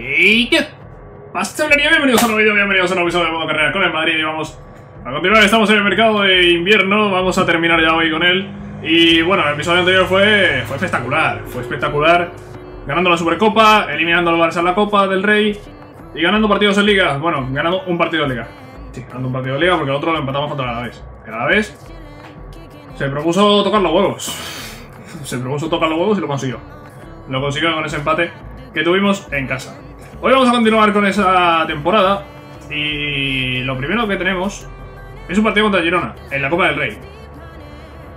¿Y qué pastelería? Bienvenidos a un nuevo video, bienvenidos a un nuevo episodio de Modo Carrera con el Madrid. Y vamos a continuar, estamos en el mercado de invierno, vamos a terminar ya hoy con él. Y bueno, el episodio anterior fue espectacular, ganando la Supercopa, eliminando al Barça en la Copa del Rey y ganando partidos en Liga. Bueno, ganando un partido de Liga. Sí, ganando un partido de Liga porque el otro lo empatamos contra el Alavés. El Alavés se propuso tocar los huevos. Y lo consiguió. Lo consiguió con ese empate que tuvimos en casa. Hoy vamos a continuar con esa temporada. Y lo primero que tenemos es un partido contra Girona en la Copa del Rey.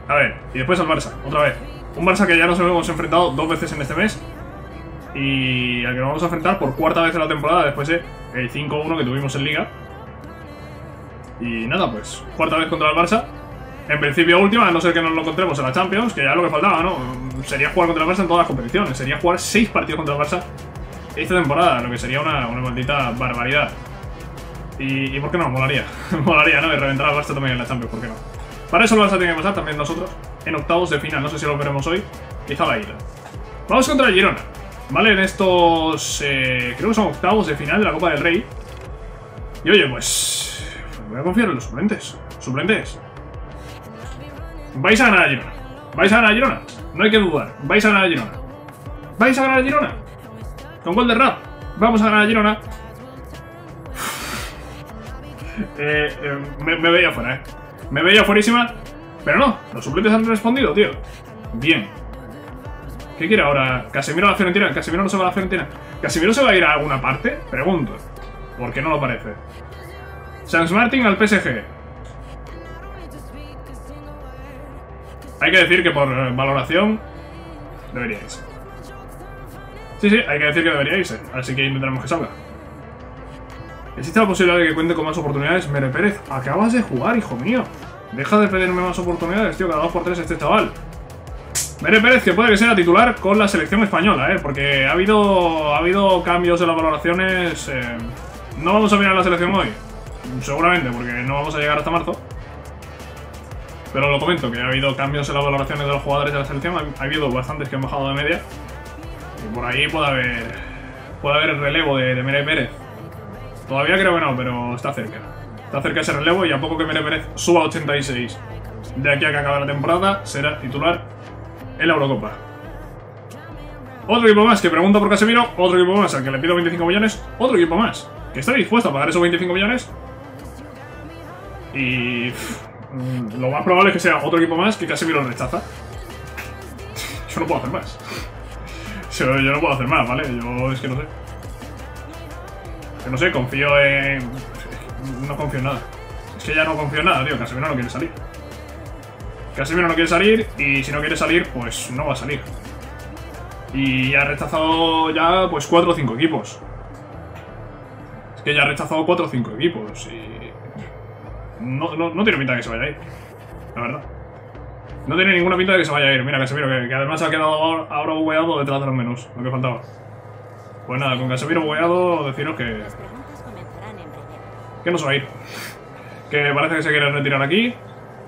A ver, y después al Barça, otra vez. Un Barça que ya nos hemos enfrentado dos veces en este mes y al que nos vamos a enfrentar por cuarta vez en la temporada después del 5-1 que tuvimos en Liga. Y nada, pues cuarta vez contra el Barça. En principio última, a no ser que nos lo encontremos en la Champions, que ya es lo que faltaba, ¿no? Sería jugar contra el Barça en todas las competiciones. Sería jugar 6 partidos contra el Barça esta temporada, lo que sería una maldita barbaridad. ¿Y por qué no? Molaría. Molaría, ¿no? Y reventar al Barça también en la Champions, ¿por qué no? Para eso el Barça tiene que pasar también nosotros en octavos de final. No sé si lo veremos hoy. Quizá la ida. Vamos contra el Girona. Vale, en estos... creo que son octavos de final de la Copa del Rey. Y oye, pues... voy a confiar en los suplentes. Suplentes, vais a ganar a Girona. Vais a ganar a Girona. No hay que dudar. Vais a ganar a Girona. Vais a ganar a Girona. Con gol de Rap. Vamos a ganar a Girona. Me veía fuera, Me veía fuerísima. Pero no, los suplentes han respondido, tío. Bien. ¿Qué quiere ahora? ¿Casemiro a la Fiorentina? ¿Casemiro no se va a la Fiorentina? ¿Casemiro se va a ir a alguna parte? Pregunto. Porque no lo parece. San Martín al PSG. Hay que decir que por valoración debería irse. Sí, sí, hay que decir que debería irse. Así que intentaremos que salga. Existe la posibilidad de que cuente con más oportunidades. Mere Pérez, acabas de jugar, hijo mío. Deja de pedirme más oportunidades, tío. Cada 2 por 3 este chaval. Mere Pérez, que puede que sea titular con la selección española, porque ha habido cambios en las valoraciones. No vamos a mirar la selección hoy, seguramente, porque no vamos a llegar hasta marzo. Pero lo comento, que ha habido cambios en las valoraciones de los jugadores de la selección. Ha habido bastantes que han bajado de media. Y por ahí puede haber relevo de Mere Pérez. Todavía creo que no, pero está cerca. Está cerca ese relevo y a poco que Mere Pérez suba a 86. De aquí a que acabe la temporada, será titular en la Eurocopa. Otro equipo más que pregunta por Casemiro. Otro equipo más al que le pido 25 millones. Otro equipo más que está dispuesto a pagar esos 25 millones. Y lo más probable es que sea otro equipo más que Casemiro rechaza. Yo no puedo hacer más. Yo no puedo hacer más, ¿vale? Yo es que no sé. Confío en... no confío en nada. Es que ya no confío en nada, tío. Casemiro no quiere salir. Casemiro no quiere salir y si no quiere salir, pues no va a salir. Y ha rechazado ya pues 4 o 5 equipos. Es que ya ha rechazado 4 o 5 equipos y... No tiene pinta de que se vaya a ir, la verdad. No tiene ninguna pinta de que se vaya a ir. Mira Casemiro, que además ha quedado ahora bugueado detrás de los menús, lo que faltaba. Pues nada, con Casemiro bugueado deciros que no se va a ir. Que parece que se quiere retirar aquí.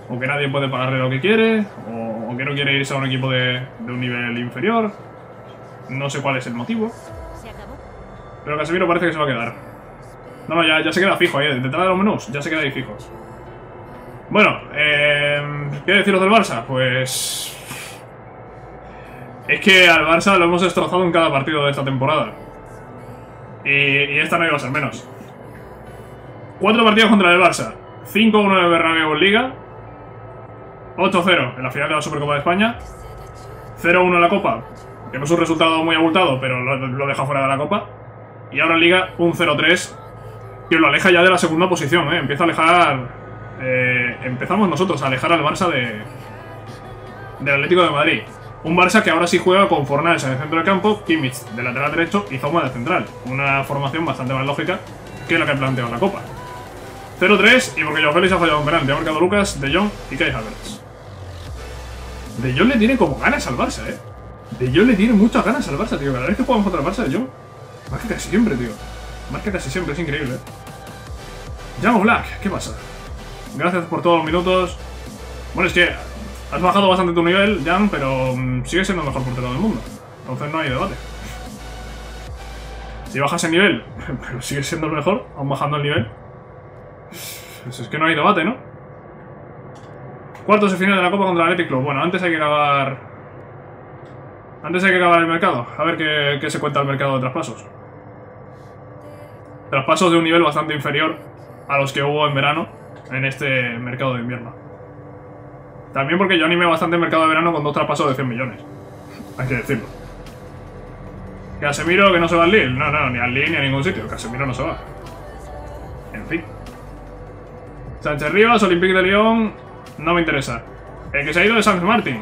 O que nadie puede pagarle lo que quiere, o que no quiere irse a un equipo de un nivel inferior. No sé cuál es el motivo. Pero Casemiro parece que se va a quedar. No, ya se queda fijo ahí, detrás de los menús, ya se queda ahí fijo. Bueno, ¿qué deciros del Barça? Pues... es que al Barça lo hemos destrozado en cada partido de esta temporada. Y esta no iba a ser menos. 4 partidos contra el Barça. 5-1 de Bernabéu en Liga. 8-0 en la final de la Supercopa de España. 0-1 en la Copa, que no es un resultado muy abultado, pero lo deja fuera de la Copa. Y ahora en Liga un 0-3, que lo aleja ya de la segunda posición, Empieza a alejar... empezamos nosotros a alejar al Barça del Atlético de Madrid. Un Barça que ahora sí juega con Fornals en el centro del campo, Kimmich de lateral derecho y Zouma de central. Una formación bastante más lógica que la que planteó en la Copa. 0-3 y porque Joshua Kimmich ha fallado un penalti. Ha marcado Lucas, De Jong y Kai Havertz. De Jong le tiene como ganas al Barça, De Jong le tiene muchas ganas al Barça, tío. Cada vez que jugamos contra el Barça, De Jong marca casi siempre, tío. Marca casi siempre, es increíble, Llamo Black, ¿qué pasa? Gracias por todos los minutos. Bueno, es que has bajado bastante tu nivel, Jan, pero sigue siendo el mejor portero del mundo. Entonces no hay debate. Si bajas el nivel, pero sigues siendo el mejor, aún bajando el nivel. Pues es que no hay debate, ¿no? Cuartos de final de la Copa contra el Athletic Club. Bueno, antes hay que acabar... antes hay que acabar el mercado. A ver qué se cuenta el mercado de traspasos. Traspasos de un nivel bastante inferior a los que hubo en verano en este mercado de invierno. También porque yo animé bastante el mercado de verano con 2 traspasos de 100 millones. Hay que decirlo. Casemiro que no se va al Lille. No, no, ni al Lille ni a ningún sitio. Casemiro no se va. En fin. Sánchez Rivas, Olympique de Lyon. No me interesa. El que se ha ido es San Martín.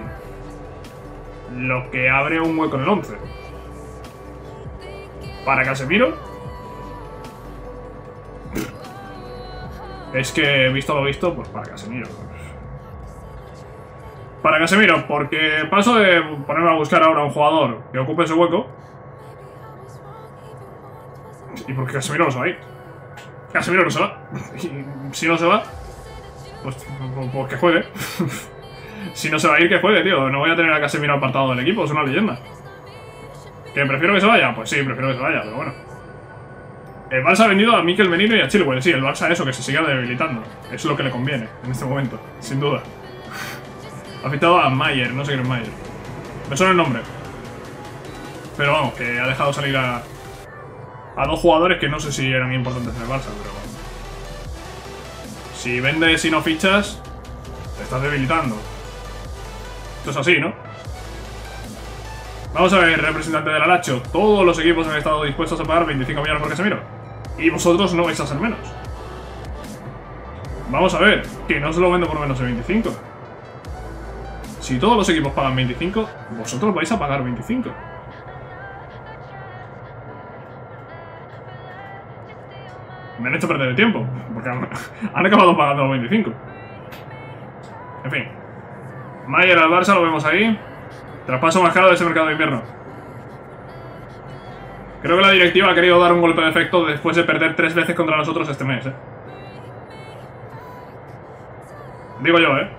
Lo que abre un hueco en el 11. Para Casemiro. Es que visto lo visto, pues para Casemiro. Para Casemiro, porque paso de ponerme a buscar ahora un jugador que ocupe ese hueco. Y porque Casemiro no se va a ir. Casemiro no se va. Y si no se va, pues que juegue. Si no se va a ir, que juegue, tío. No voy a tener a Casemiro apartado del equipo, es una leyenda. ¿Que prefiero que se vaya? Pues sí, prefiero que se vaya, pero bueno. El Barça ha vendido a Mikel Merino y a Chilwell. Sí, el Barça eso, que se siga debilitando. Es lo que le conviene en este momento, sin duda. Ha fichado a Mayer, no sé quién es Mayer. Me suena el nombre. Pero vamos, que ha dejado salir a 2 jugadores que no sé si eran importantes en el Barça, pero bueno. Si vendes y no fichas, te estás debilitando. Esto es así, ¿no? Vamos a ver, representante de la Lacho. Todos los equipos han estado dispuestos a pagar 25 millones por Casemiro. Y vosotros no vais a ser menos. Vamos a ver, que no se lo vendo por menos de 25. Si todos los equipos pagan 25, vosotros vais a pagar 25. Me han hecho perder el tiempo, porque han acabado pagando los 25. En fin. Mayer al Barça, lo vemos ahí. Traspaso más caro de ese mercado de invierno. Creo que la directiva ha querido dar un golpe de efecto después de perder 3 veces contra nosotros este mes, ¿eh? Digo yo, ¿eh?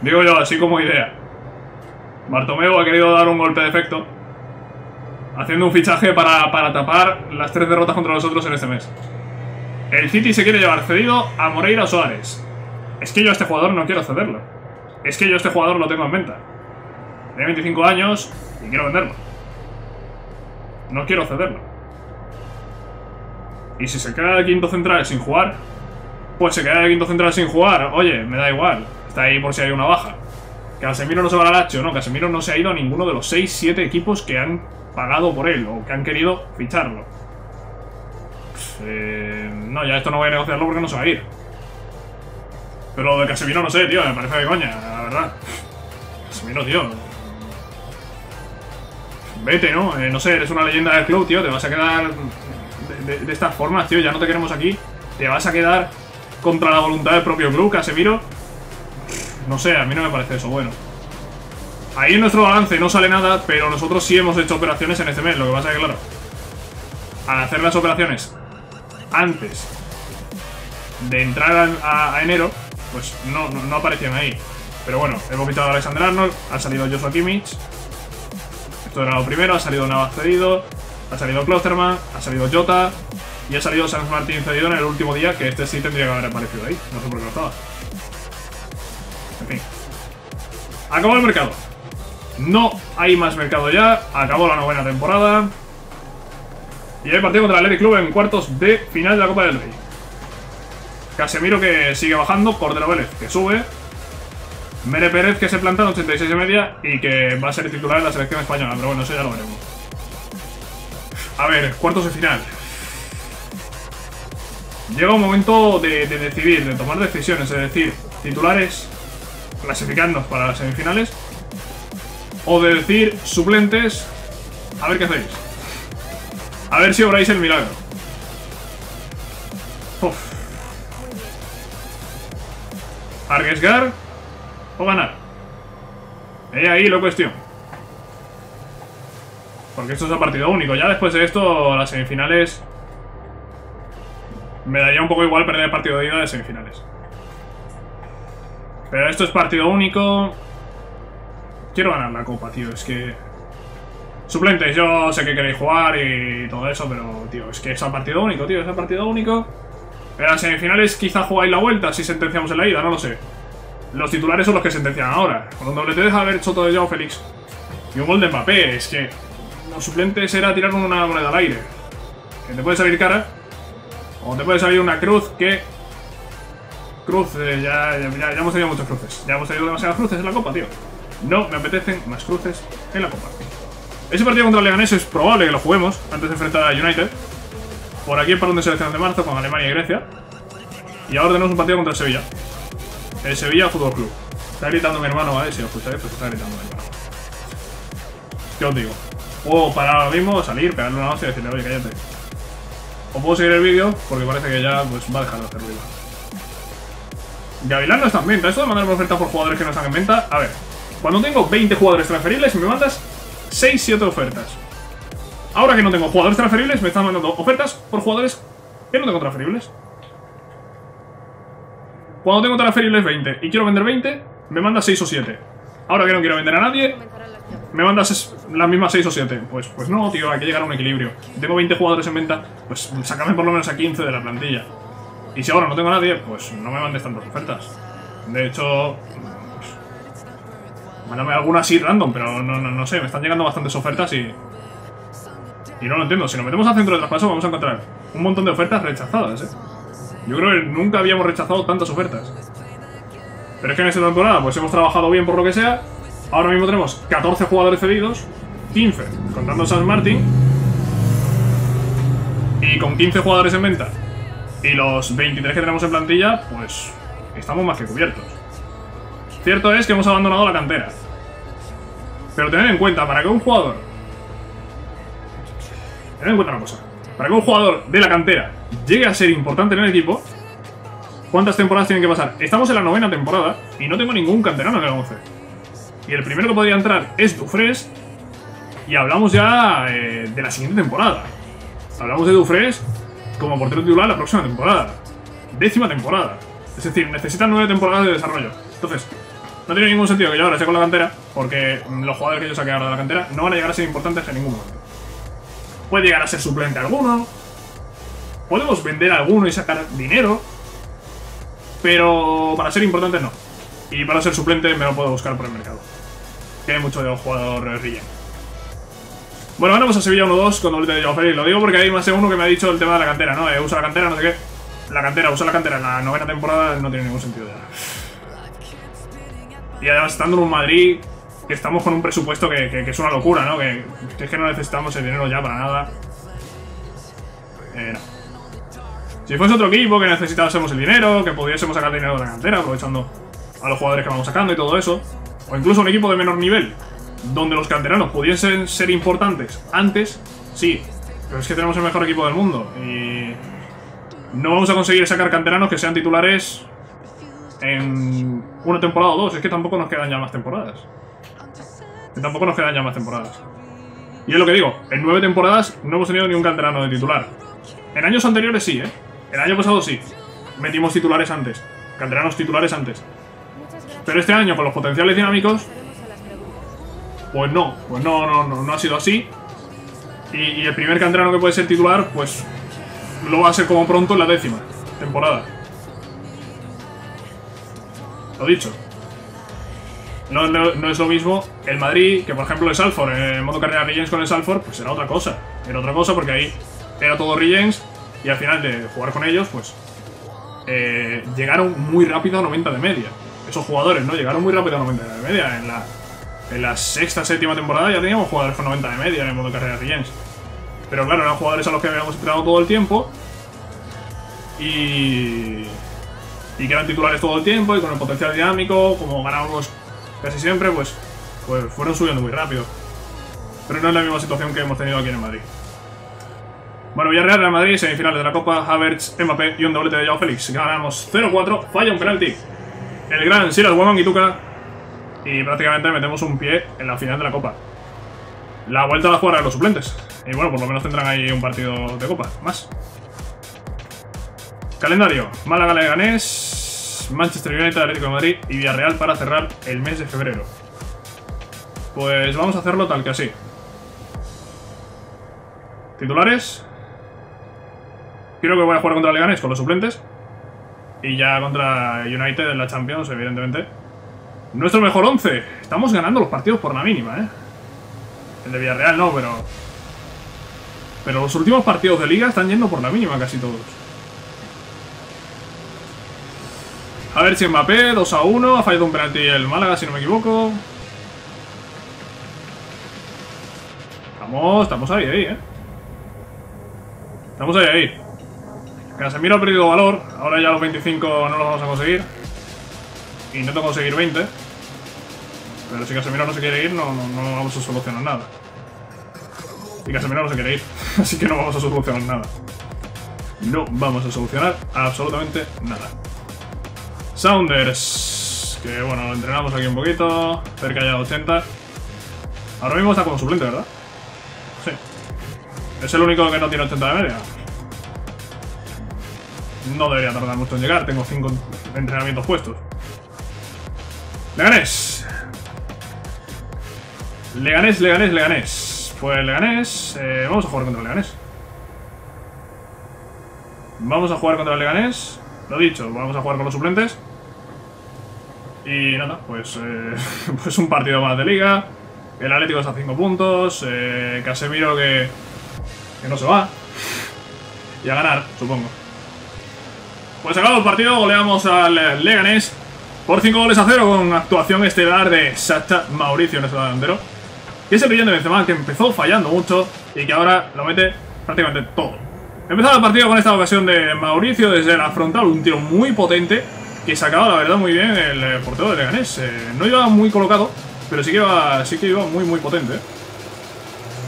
Digo yo, así como idea. Bartomeu ha querido dar un golpe de efecto haciendo un fichaje para tapar las 3 derrotas contra nosotros en este mes. El City se quiere llevar cedido a Moreira Soares. Es que yo a este jugador no quiero cederlo. Es que yo a este jugador lo tengo en venta. Tiene 25 años y quiero venderlo. No quiero cederlo. Y si se queda de quinto central sin jugar, pues se queda de quinto central sin jugar. Oye, me da igual. Está ahí por si hay una baja. Casemiro no se va al Lazio. No, Casemiro no se ha ido a ninguno de los 6-7 equipos que han pagado por él o que han querido ficharlo. Pues, no, ya esto no voy a negociarlo porque no se va a ir. Pero lo de Casemiro no sé, tío, me parece de coña, la verdad. Casemiro, tío. Vete, ¿no? No sé, eres una leyenda del club, tío. Te vas a quedar de estas formas, tío. Ya no te queremos aquí. Te vas a quedar contra la voluntad del propio club, Casemiro. No sé, a mí no me parece eso bueno. Ahí en nuestro balance no sale nada, pero nosotros sí hemos hecho operaciones en este mes. Lo que pasa es que, claro, al hacer las operaciones antes de entrar a enero, pues no aparecían ahí. Pero bueno, hemos fichado a Alexander Arnold, ha salido Joshua Kimmich. Esto era lo primero, ha salido Navas cedido, ha salido Klosterman, ha salido Jota y ha salido San Martín cedido en el último día, que este sí tendría que haber aparecido ahí. No sé por qué no estaba. En fin. Acabó el mercado. No hay más mercado ya. Acabó la 9ª temporada. Y hay partido contra el Athletic Club en cuartos de final de la Copa del Rey. Casemiro que sigue bajando, Cordero Vélez que sube, Mere Pérez que se planta en 86,5 y que va a ser titular en la selección española, pero bueno, eso ya lo veremos. A ver, cuartos de final. Llega un momento de decidir, de tomar decisiones, es decir, titulares, clasificarnos para las semifinales, o de decir suplentes, a ver qué hacéis. A ver si obráis el milagro. Uf. ¿Arriesgar o ganar? He ahí la cuestión. Porque esto es a partido único. Ya después de esto, las semifinales... me daría un poco igual perder el partido de ida de semifinales. Pero esto es partido único. Quiero ganar la copa, tío. Es que... Suplentes, yo sé que queréis jugar y todo eso, pero, tío, es que es a partido único, tío, es a partido único. Pero en semifinales quizá jugáis la vuelta si sentenciamos en la ida, no lo sé. Los titulares son los que sentencian ahora. Con un doblete deja haber hecho todo de Joao Félix. Y un gol de Mbappé, es que los suplentes era tirar una moneda al aire. Que te puede salir cara. O te puede salir una cruz que... Cruz, ya hemos tenido muchos cruces. Ya hemos tenido demasiadas cruces en la Copa, tío. No me apetecen más cruces en la Copa. Ese partido contra el Leganés es probable que lo juguemos antes de enfrentar a United. Por aquí el parón de selecciones de marzo con Alemania y Grecia. Y ahora tenemos un partido contra el Sevilla. El Sevilla Fútbol Club. Está gritando mi hermano, ¿vale? Si lo escucháis, pues está gritando mi hermano. ¿Qué os digo? Puedo parar ahora mismo, salir, pegarle una hostia y decirle, oye, cállate. O puedo seguir el vídeo, porque parece que ya pues va a dejar de hacer ruido. Gavilán no está en venta. Esto de mandar una oferta por jugadores que no están en venta. A ver, cuando tengo 20 jugadores transferibles, me mandas 6-7 ofertas. Ahora que no tengo jugadores transferibles, me están mandando ofertas por jugadores que no tengo transferibles. Cuando tengo transferibles 20 y quiero vender 20, me manda 6 o 7. Ahora que no quiero vender a nadie, me mandas las mismas 6 o 7. Pues no, tío, hay que llegar a un equilibrio. Si tengo 20 jugadores en venta, pues sácame por lo menos a 15 de la plantilla. Y si ahora no tengo a nadie, pues no me mandes tantas ofertas. De hecho... mándame alguna así random, pero no sé, me están llegando bastantes ofertas y... y no lo entiendo. Si nos metemos al centro de traspaso vamos a encontrar un montón de ofertas rechazadas, Yo creo que nunca habíamos rechazado tantas ofertas. Pero es que en esta temporada pues hemos trabajado bien por lo que sea. Ahora mismo tenemos 14 jugadores cedidos, 15, contando San Martín. Y con 15 jugadores en venta y los 23 que tenemos en plantilla, pues estamos más que cubiertos. Cierto es que hemos abandonado la cantera. Pero tened en cuenta, para que un jugador... tened en cuenta una cosa. Para que un jugador de la cantera llegue a ser importante en el equipo, ¿cuántas temporadas tienen que pasar? Estamos en la 9ª temporada y no tengo ningún canterano en el 11. Y el primero que podría entrar es Dufres. Y hablamos ya de la siguiente temporada. Hablamos de Dufres como portero titular la próxima temporada. 10ª temporada. Es decir, necesitan 9 temporadas de desarrollo. Entonces, no tiene ningún sentido que yo ahora esté con la cantera, porque los jugadores que yo saque ahora de la cantera no van a llegar a ser importantes en ningún momento. Puede llegar a ser suplente alguno. Podemos vender alguno y sacar dinero. Pero para ser importante no. Y para ser suplente me lo puedo buscar por el mercado. Que hay mucho de un jugador relleno. Bueno, ganamos a Sevilla 1-2 con doblete de Joao Félix. Lo digo porque hay más de uno que me ha dicho el tema de la cantera, ¿no? Usa la cantera, no sé qué. La cantera, usa la cantera. En la 9ª temporada no tiene ningún sentido ya. Y además estando en un Madrid... que estamos con un presupuesto que es una locura, ¿no? Que es que no necesitamos el dinero ya para nada. No. Si fuese otro equipo que necesitásemos el dinero, que pudiésemos sacar dinero de la cantera, aprovechando a los jugadores que vamos sacando y todo eso, o incluso un equipo de menor nivel, donde los canteranos pudiesen ser importantes antes, sí, pero es que tenemos el mejor equipo del mundo y no vamos a conseguir sacar canteranos que sean titulares en una temporada o dos. Es que tampoco nos quedan ya más temporadas. Y es lo que digo, en 9 temporadas no hemos tenido ni un canterano de titular. En años anteriores sí, el año pasado sí. Metimos titulares antes, canteranos titulares antes. Pero este año con los potenciales dinámicos, pues no ha sido así. Y el primer canterano que puede ser titular, pues lo va a ser como pronto en la 10ª temporada. Lo dicho. No es lo mismo el Madrid que, por ejemplo, el Salford. En modo carrera Regens con el Salford, pues era otra cosa. Era otra cosa porque ahí era todo Regens y al final de jugar con ellos, pues llegaron muy rápido a 90 de media. Esos jugadores, ¿no? Llegaron muy rápido a 90 de media. En la 6ª, 7ª temporada ya teníamos jugadores con 90 de media en el modo carrera Regens. Pero claro, eran jugadores a los que habíamos entrenado todo el tiempo y que eran titulares todo el tiempo y con el potencial dinámico, como ganábamos casi siempre, pues fueron subiendo muy rápido. Pero no es la misma situación que hemos tenido aquí en Madrid. Bueno, Villarreal, Real Madrid, semifinales de la Copa, Havertz, Mbappé y un doblete de Joao Félix. Ganamos 0-4, falla un penalti. El gran Silas Guamán y Tuca. Y prácticamente metemos un pie en la final de la Copa. La vuelta a la jugada de los suplentes. Y bueno, por lo menos tendrán ahí un partido de Copa, más. Calendario, Málaga, Leganés... Manchester United, Atlético de Madrid y Villarreal para cerrar el mes de febrero. Pues vamos a hacerlo tal que así. titulares. Creo que voy a jugar contra Leganés con los suplentes. Y ya contra United en la Champions, evidentemente. Nuestro mejor 11. Estamos ganando los partidos por la mínima, ¿eh? El de Villarreal no, pero... pero los últimos partidos de Liga están yendo por la mínima casi todos. A ver si Mbappé, 2-1. Ha fallado un penalti el Málaga, si no me equivoco. Estamos ahí, ¿eh? Estamos ahí. Casemiro ha perdido valor. Ahora ya los 25 no los vamos a conseguir. Intento conseguir 20. Pero si Casemiro no se quiere ir, no vamos a solucionar nada. Y Casemiro no se quiere ir. Así que no vamos a solucionar nada. No vamos a solucionar absolutamente nada. Saunders. Que bueno, lo entrenamos aquí un poquito. Cerca ya de 80. Ahora mismo está como suplente, ¿verdad? Sí. Es el único que no tiene 80 de media. No debería tardar mucho en llegar. Tengo 5 entrenamientos puestos. Leganés. Leganés. Pues Leganés. Vamos a jugar contra el Leganés. Lo dicho, vamos a jugar con los suplentes. Y nada, pues, pues un partido más de Liga. El Atlético está a 5 puntos. Casemiro que no se va. Y a ganar, supongo. Pues acabado el partido, goleamos al Leganés por 5-0 con actuación estelar de Sacha Mauricio, nuestro delantero. Y es el brillante Benzema que empezó fallando mucho y que ahora lo mete prácticamente todo. Empezaba el partido con esta ocasión de Mauricio desde la frontal, un tiro muy potente que sacaba la verdad muy bien el portero de Leganés. No iba muy colocado, pero sí que iba muy potente.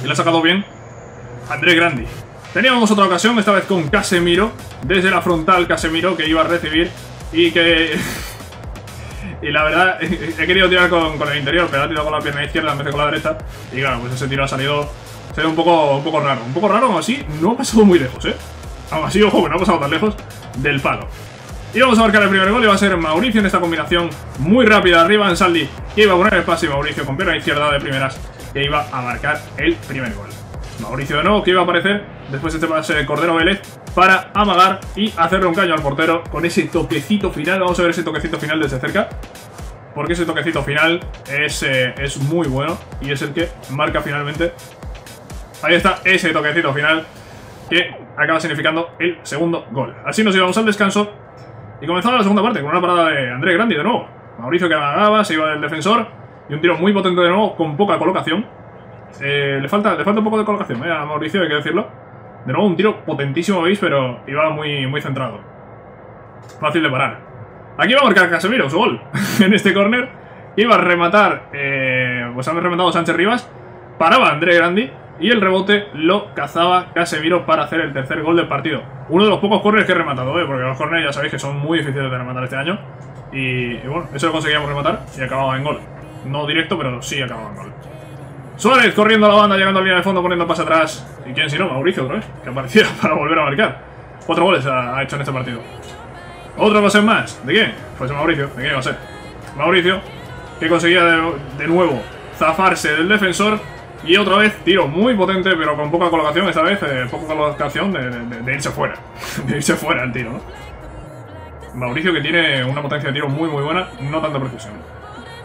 Y la ha sacado bien André Grandi. Teníamos otra ocasión, esta vez con Casemiro, desde la frontal Casemiro que iba a recibir y que... y la verdad, he querido tirar con el interior, pero ha tirado con la pierna izquierda en vez de con la derecha. Y claro, pues ese tiro ha salido un poco raro. Un poco raro, aún así, no ha pasado muy lejos, ¿eh? Aún así, ojo, que no ha pasado tan lejos del palo. Y vamos a marcar el primer gol, y va a ser Mauricio en esta combinación muy rápida arriba en Saldi, que iba a poner el pase, y Mauricio con pierna izquierda de primeras, que iba a marcar el primer gol. Mauricio de nuevo, que iba a aparecer después este pase de Cordero Vélez para amagar y hacerle un caño al portero con ese toquecito final. Vamos a ver ese toquecito final desde cerca, porque ese toquecito final es muy bueno y es el que marca finalmente. Ahí está ese toquecito final que acaba significando el segundo gol. Así nos llevamos al descanso. Y comenzaba la segunda parte con una parada de André Grandi de nuevo. Mauricio que amagaba, se iba del defensor. Y un tiro muy potente de nuevo, con poca colocación. Le falta un poco de colocación, a Mauricio, hay que decirlo. De nuevo un tiro potentísimo, veis, pero iba muy centrado. Fácil de parar. Aquí va a marcar Casemiro su gol en este córner. Iba a rematar, pues han rematado Sánchez Rivas. Paraba André Grandi. Y el rebote lo cazaba Casemiro para hacer el tercer gol del partido. Uno de los pocos córneres que he rematado, porque los córneres ya sabéis que son muy difíciles de rematar este año. Y bueno, eso lo conseguíamos rematar y acababa en gol. No directo, pero sí acababa en gol. Suárez corriendo a la banda, llegando a la línea de fondo, poniendo pase atrás. Y quién si no, Mauricio otra vez, que apareciera para volver a marcar. 4 goles ha hecho en este partido. Otro pase más. ¿De quién? Pues de Mauricio. ¿De quién iba a ser? Mauricio, que conseguía de nuevo zafarse del defensor. Y otra vez, tiro muy potente, pero con poca colocación esta vez, poca colocación de irse fuera. De irse fuera el tiro, ¿no? Mauricio que tiene una potencia de tiro muy buena, no tanta precisión.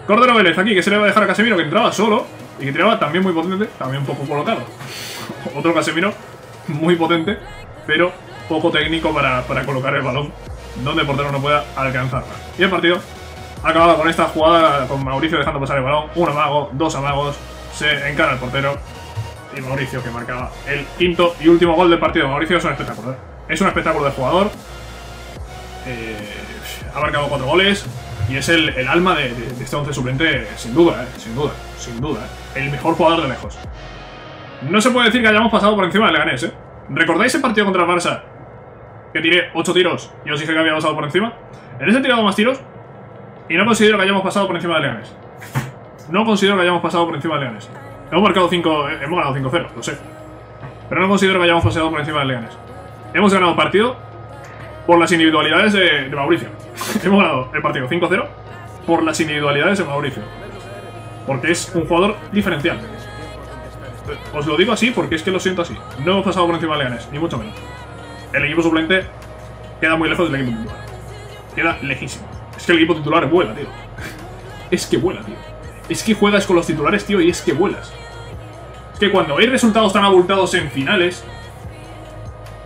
Cordero Vélez aquí, que se le va a dejar a Casemiro, que entraba solo y que tiraba también muy potente, también poco colocado. Otro Casemiro muy potente, pero poco técnico para colocar el balón donde el portero no pueda alcanzarla. Y el partido ha acabado con esta jugada, con Mauricio dejando pasar el balón. Un amago, dos amagos. Se encara el portero y Mauricio que marcaba el quinto y último gol del partido. Mauricio es un espectáculo, ¿eh? Es un espectáculo de jugador. Ha marcado 4 goles y es el alma de este 11 suplente, sin duda, ¿eh? Sin duda, el mejor jugador de lejos. No se puede decir que hayamos pasado por encima del Leganés, ¿eh? ¿Recordáis el partido contra el Barça? Que tiré 8 tiros y os dije que había pasado por encima. En ese he tirado más tiros y no considero que hayamos pasado por encima del Leganés. No considero que hayamos pasado por encima de Leganés. Hemos marcado 5, hemos ganado 5-0, lo sé. Pero no considero que hayamos pasado por encima de Leganés. Hemos ganado el partido por las individualidades de Mauricio. Hemos ganado el partido 5-0 por las individualidades de Mauricio. Porque es un jugador diferencial. os lo digo así porque es que lo siento así. No hemos pasado por encima de Leganés, ni mucho menos. El equipo suplente queda muy lejos del equipo titular. Queda lejísimo. Es que el equipo titular vuela, tío. Es que vuela, tío. Es que juegas con los titulares, tío, y es que vuelas. Es que cuando hay resultados tan abultados en finales,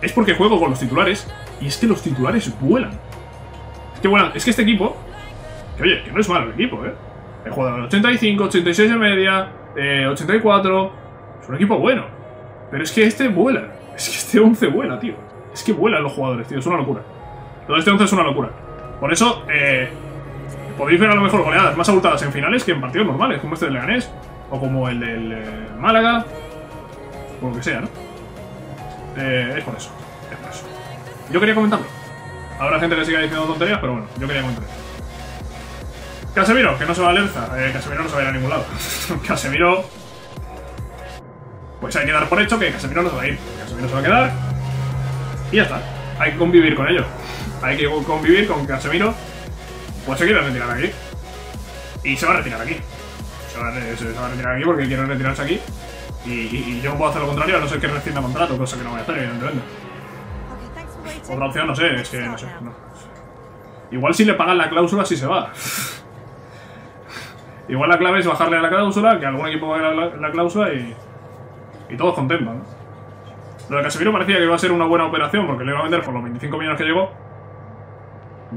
es porque juego con los titulares, y es que los titulares vuelan. Es que vuelan. Es que este equipo, que oye, que no es malo el equipo, He jugado en 85, 86 de media, 84. Es un equipo bueno. Pero es que este vuela. Es que este 11 vuela, tío. Es que vuelan los jugadores, tío. Es una locura. Todo este 11 es una locura. Por eso, podéis ver a lo mejor goleadas más abultadas en finales que en partidos normales, como este del Leganés, o como el del Málaga, o lo que sea, ¿no? Es por eso, es por eso. Yo quería comentarlo. Habrá gente que siga diciendo tonterías, pero bueno, yo quería comentarlo. Casemiro, que no se va a Lenza. Casemiro no se va a ir a ningún lado. Casemiro... pues hay que dar por hecho que Casemiro no se va a ir. Casemiro se va a quedar. Y ya está. Hay que convivir con ello. Hay que convivir con Casemiro. Pues se quiere retirar aquí. Y se va a retirar aquí. Se va a retirar aquí porque quiere retirarse aquí. Y yo no puedo hacer lo contrario a no ser que rescinda contrato, cosa que no voy a hacer, evidentemente. Otra opción, no sé, es que no sé. No. Igual si le pagan la cláusula, sí se va. Igual la clave es bajarle a la cláusula, que algún equipo pague la cláusula y todos contentos, ¿no? Lo de Casemiro parecía que iba a ser una buena operación porque le iba a vender por los 25 millones que llegó.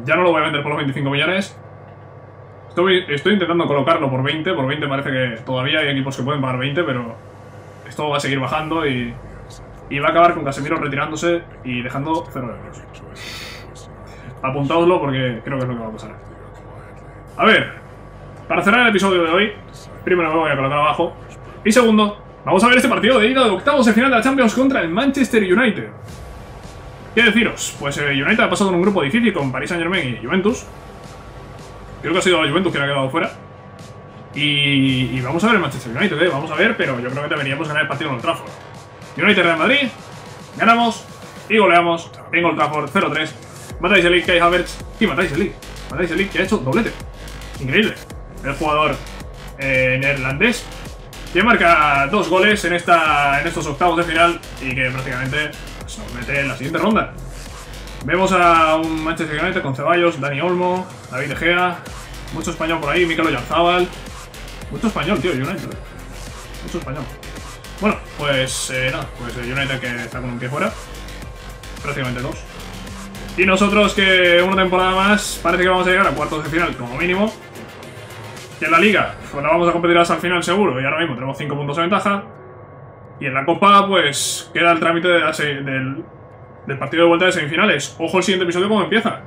Ya no lo voy a vender por los 25 millones. Estoy intentando colocarlo por 20. Por 20 parece que todavía hay equipos que pueden pagar 20, pero esto va a seguir bajando y va a acabar con Casemiro retirándose y dejando 0 euros. Apuntadlo porque creo que es lo que va a pasar. A ver, para cerrar el episodio de hoy, primero me voy a colocar abajo. Y segundo, vamos a ver este partido de ida de octavos de final de la Champions contra el Manchester United. ¿Qué deciros? Pues United ha pasado en un grupo difícil con Paris Saint-Germain y Juventus. Creo que ha sido la Juventus quien ha quedado fuera. Y vamos a ver el Manchester United, vamos a ver, pero yo creo que deberíamos ganar el partido en Old Trafford. United Real Madrid, ganamos y goleamos en Old Trafford 0-3. Matáis el League, Kai Havertz y matáis el League. Matáis el League que ha hecho doblete. Increíble. El jugador neerlandés. Que marca 2 goles en estos octavos de final y que prácticamente se nos mete en la siguiente ronda. Vemos a un Manchester United con Ceballos, Dani Olmo, David De Gea, mucho español por ahí, Mikel Oyarzabal. Mucho español, tío, United. Mucho español. Bueno, pues nada, pues United que está con un pie fuera. Prácticamente dos. Y nosotros que una temporada más parece que vamos a llegar a cuartos de final como mínimo. Que en la Liga, pues la vamos a competir hasta el final seguro, y ahora mismo tenemos 5 puntos de ventaja. Y en la Copa, pues, queda el trámite del partido de vuelta de semifinales. Ojo el siguiente episodio como empieza.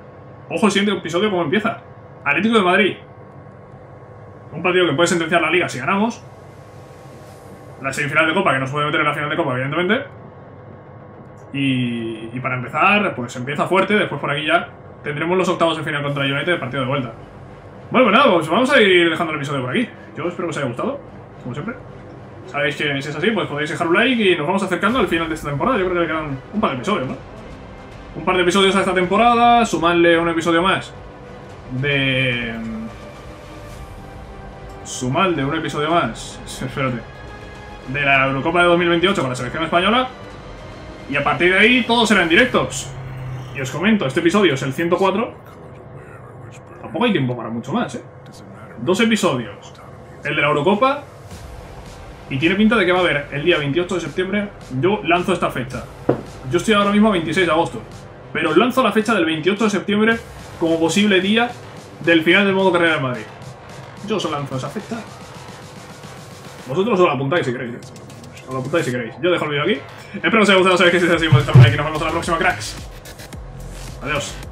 Ojo el siguiente episodio como empieza. Atlético de Madrid. Un partido que puede sentenciar la Liga si ganamos. La semifinal de Copa, que nos puede meter en la final de Copa, evidentemente. Y para empezar, pues empieza fuerte, después por aquí ya tendremos los octavos de final contra United de partido de vuelta. Bueno, pues nada, pues vamos a ir dejando el episodio por aquí. Yo espero que os haya gustado, como siempre. Sabéis que si es así, pues podéis dejar un like y nos vamos acercando al final de esta temporada. Yo creo que le quedan un par de episodios, ¿no? Un par de episodios a esta temporada, sumarle un episodio más de... sumarle un episodio más, espérate, de la Eurocopa de 2028 con la selección española. Y a partir de ahí, todos serán directos. Y os comento, este episodio es el 104. Tampoco hay tiempo para mucho más, Dos episodios. El de la Eurocopa. Y tiene pinta de que va a haber el día 28 de septiembre. Yo lanzo esta fecha. Yo estoy ahora mismo a 26 de agosto. Pero lanzo la fecha del 28 de septiembre como posible día del final del Modo Carrera de Madrid. Yo os lanzo esa fecha. Vosotros os la apuntáis si queréis. Os la apuntáis si queréis. Yo dejo el vídeo aquí. Espero que os haya gustado. Sabéis que si es así, podéis dejar un like y nos vemos en la próxima, cracks. Adiós.